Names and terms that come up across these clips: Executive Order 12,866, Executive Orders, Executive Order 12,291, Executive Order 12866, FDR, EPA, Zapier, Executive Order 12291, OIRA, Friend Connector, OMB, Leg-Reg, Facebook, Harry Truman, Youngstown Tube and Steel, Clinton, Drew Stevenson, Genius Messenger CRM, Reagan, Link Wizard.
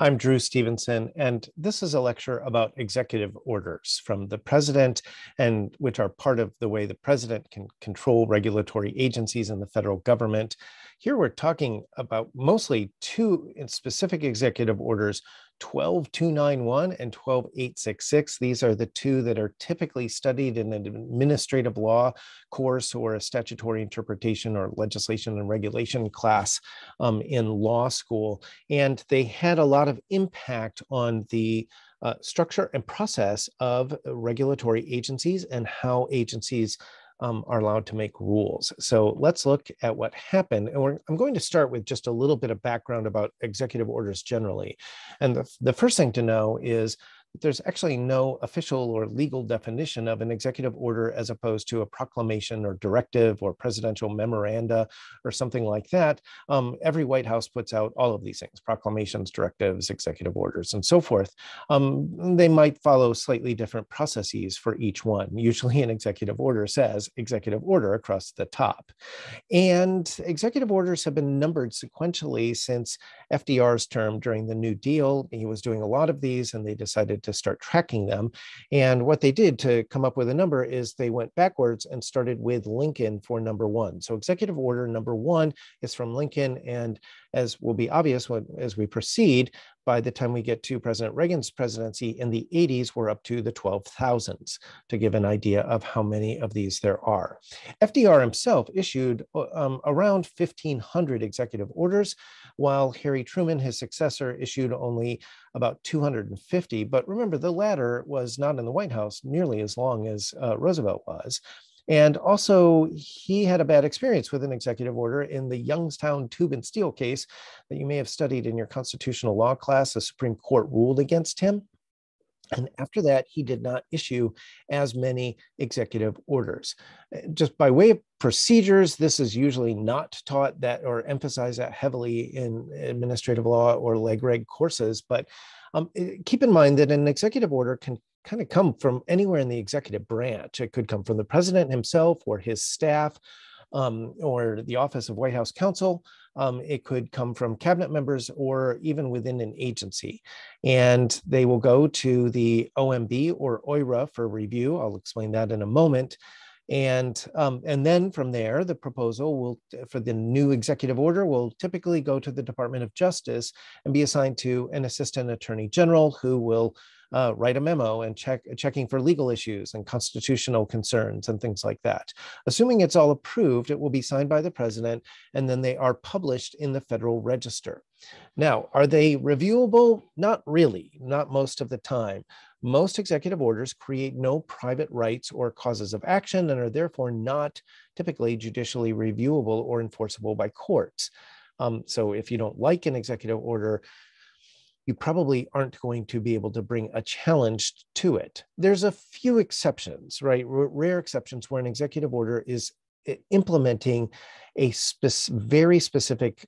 I'm Drew Stevenson, and this is a lecture about executive orders from the president, and which are part of the way the president can control regulatory agencies in the federal government. Here we're talking about mostly two specific executive orders, 12291 and 12866. These are the two that are typically studied in an administrative law course or a statutory interpretation or legislation and regulation class in law school. And they had a lot of impact on the structure and process of regulatory agencies and how agencies are allowed to make rules. So let's look at what happened. And I'm going to start with just a little bit of background about executive orders generally. And the first thing to know is that there's actually no official or legal definition of an executive order as opposed to a proclamation or directive or presidential memoranda or something like that. Every White House puts out all of these things, proclamations, directives, executive orders, and so forth. They might follow slightly different processes for each one. Usually an executive order says executive order across the top. And executive orders have been numbered sequentially since FDR's term during the New Deal. He was doing a lot of these, and they decided to start tracking them. And what they did to come up with a number is they went backwards and started with Lincoln for number one. So executive order number one is from Lincoln. And as will be obvious as we proceed, by the time we get to President Reagan's presidency in the 80s, we're up to the 12,000s to give an idea of how many of these there are. FDR himself issued around 1,500 executive orders, while Harry Truman, his successor, issued only about 250. But remember, the latter was not in the White House nearly as long as Roosevelt was. And also, he had a bad experience with an executive order in the Youngstown Tube and Steel case that you may have studied in your constitutional law class. The Supreme Court ruled against him. And after that, he did not issue as many executive orders. Just by way of procedures, this is usually not taught that or emphasized that heavily in administrative law or leg reg courses. But keep in mind that an executive order can kind of come from anywhere in the executive branch. It could come from the president himself or his staff or the Office of White House Counsel. It could come from cabinet members or even within an agency. And they will go to the OMB or OIRA for review. I'll explain that in a moment. And then from there, the proposal will, for the new executive order, will typically go to the Department of Justice and be assigned to an assistant attorney general who will write a memo and checking for legal issues and constitutional concerns and things like that. Assuming it's all approved, it will be signed by the president, and then they are published in the Federal Register. Now, are they reviewable? Not really, not most of the time. Most executive orders create no private rights or causes of action and are therefore not typically judicially reviewable or enforceable by courts. So if you don't like an executive order, you probably aren't going to be able to bring a challenge to it. There's a few exceptions, right? Rare exceptions where an executive order is implementing a very specific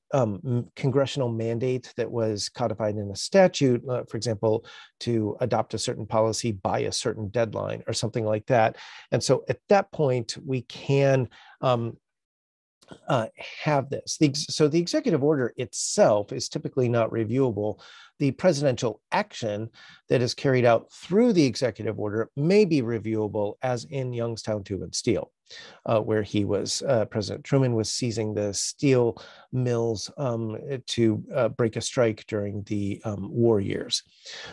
congressional mandate that was codified in a statute, for example, to adopt a certain policy by a certain deadline or something like that. And so at that point, we can have this. So the executive order itself is typically not reviewable. The presidential action that is carried out through the executive order may be reviewable, as in Youngstown Tube and Steel, where he was, President Truman was seizing the steel mills to break a strike during the war years.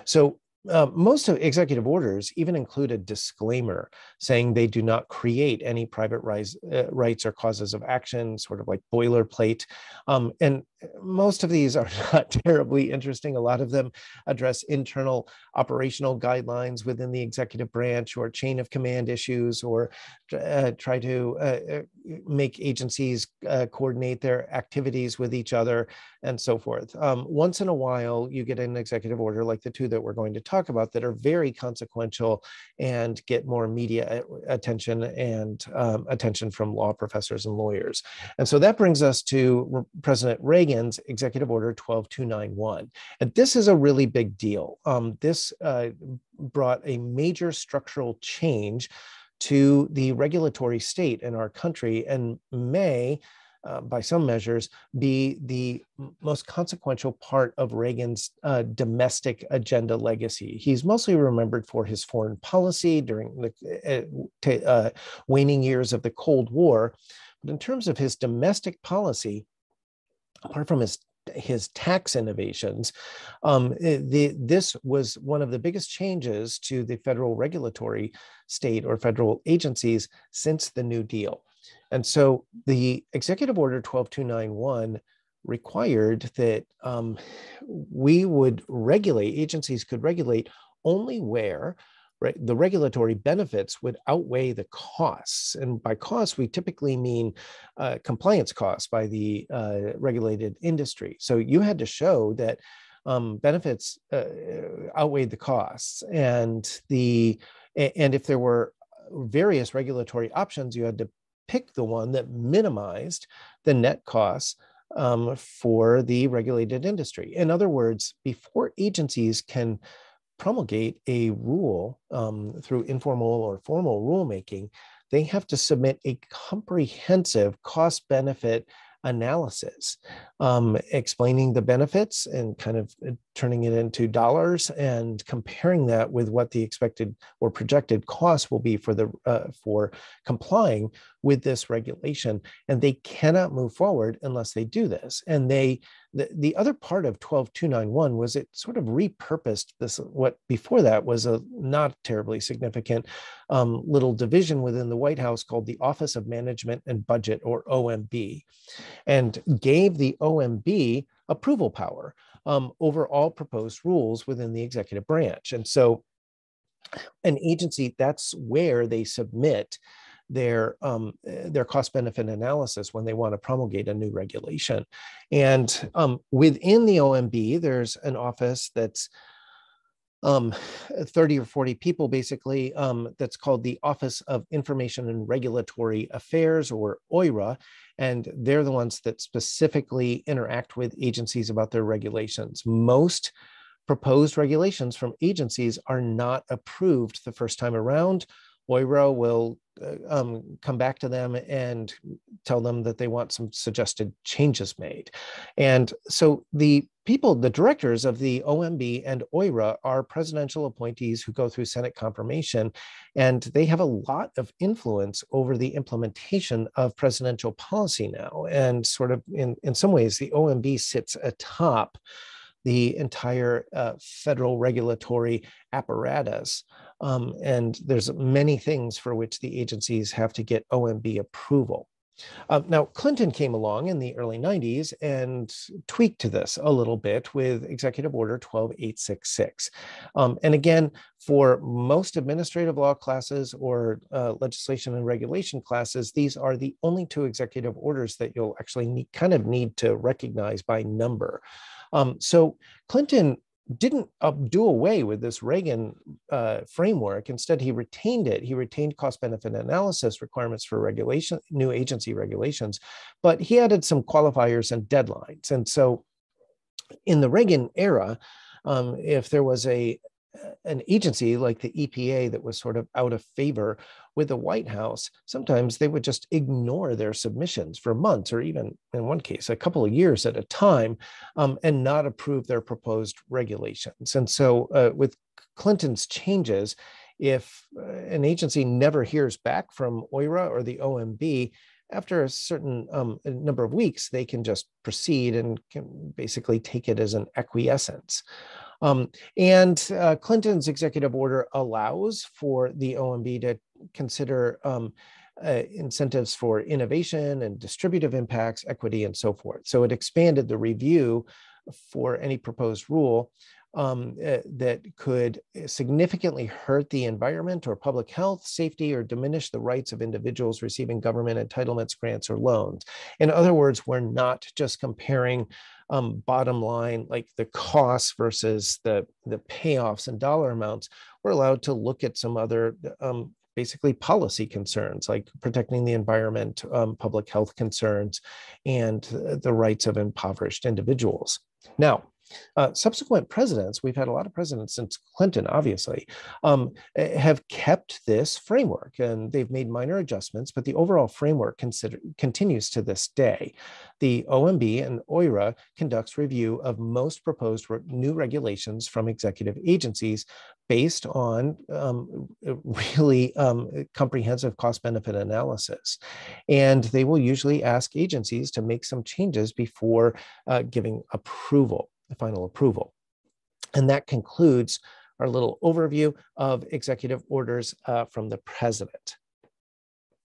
So most of executive orders even include a disclaimer saying they do not create any private rights or causes of action, sort of like boilerplate. And most of these are not terribly interesting. A lot of them address internal operational guidelines within the executive branch or chain of command issues, or try to make agencies coordinate their activities with each other and so forth. Once in a while, you get an executive order like the two that we're going to talk about that are very consequential and get more media attention and attention from law professors and lawyers. And so that brings us to President Reagan's Executive Order 12291. And this is a really big deal. This brought a major structural change to the regulatory state in our country and may by some measures, be the most consequential part of Reagan's domestic agenda legacy. He's mostly remembered for his foreign policy during the waning years of the Cold War. But in terms of his domestic policy, apart from his tax innovations, this was one of the biggest changes to the federal regulatory state or federal agencies since the New Deal. And so the Executive Order 12291 required that we would regulate, agencies could regulate only where the regulatory benefits would outweigh the costs. And by costs, we typically mean compliance costs by the regulated industry. So you had to show that benefits outweighed the costs. And if there were various regulatory options, you had to pick the one that minimized the net costs for the regulated industry. In other words, before agencies can promulgate a rule through informal or formal rulemaking, they have to submit a comprehensive cost-benefit analysis, explaining the benefits and kind of turning it into dollars and comparing that with what the expected or projected cost will be for the for complying with this regulation. And they cannot move forward unless they do this. And the other part of 12291 was it sort of repurposed this, what before that was a not terribly significant little division within the White House called the Office of Management and Budget, or OMB, and gave the OMB approval power over all proposed rules within the executive branch. And so an agency, that's where they submit their cost-benefit analysis when they want to promulgate a new regulation. And within the OMB, there's an office that's 30 or 40 people, basically, that's called the Office of Information and Regulatory Affairs, or OIRA, and they're the ones that specifically interact with agencies about their regulations. Most proposed regulations from agencies are not approved the first time around. OIRA will come back to them and tell them that they want some suggested changes made. And so the people, the directors of the OMB and OIRA, are presidential appointees who go through Senate confirmation, and they have a lot of influence over the implementation of presidential policy now. And sort of in some ways, the OMB sits atop the entire federal regulatory apparatus. And there's many things for which the agencies have to get OMB approval. Now, Clinton came along in the early 90s and tweaked this a little bit with Executive Order 12866. And again, for most administrative law classes or legislation and regulation classes, these are the only two executive orders that you'll actually need to recognize by number. So Clinton didn't do away with this Reagan framework. Instead, he retained it. He retained cost-benefit analysis requirements for regulation, new agency regulations, but he added some qualifiers and deadlines. And so in the Reagan era, if there was an agency like the EPA that was sort of out of favor with the White House, sometimes they would just ignore their submissions for months, or even in one case, a couple of years at a time, and not approve their proposed regulations. And so with Clinton's changes, if an agency never hears back from OIRA or the OMB, after a certain number of weeks, they can just proceed and can basically take it as an acquiescence. And Clinton's executive order allows for the OMB to consider incentives for innovation and distributive impacts, equity, and so forth. So it expanded the review for any proposed rule that could significantly hurt the environment or public health, safety, or diminish the rights of individuals receiving government entitlements, grants, or loans. In other words, we're not just comparing bottom line, like the costs versus the payoffs and dollar amounts. We're allowed to look at some other basically policy concerns, like protecting the environment, public health concerns, and the rights of impoverished individuals. Now, Subsequent presidents, we've had a lot of presidents since Clinton, obviously, have kept this framework, and they've made minor adjustments, but the overall framework continues to this day. The OMB and OIRA conducts review of most proposed new regulations from executive agencies based on really comprehensive cost-benefit analysis. And they will usually ask agencies to make some changes before giving approval, the final approval. And that concludes our little overview of executive orders from the president.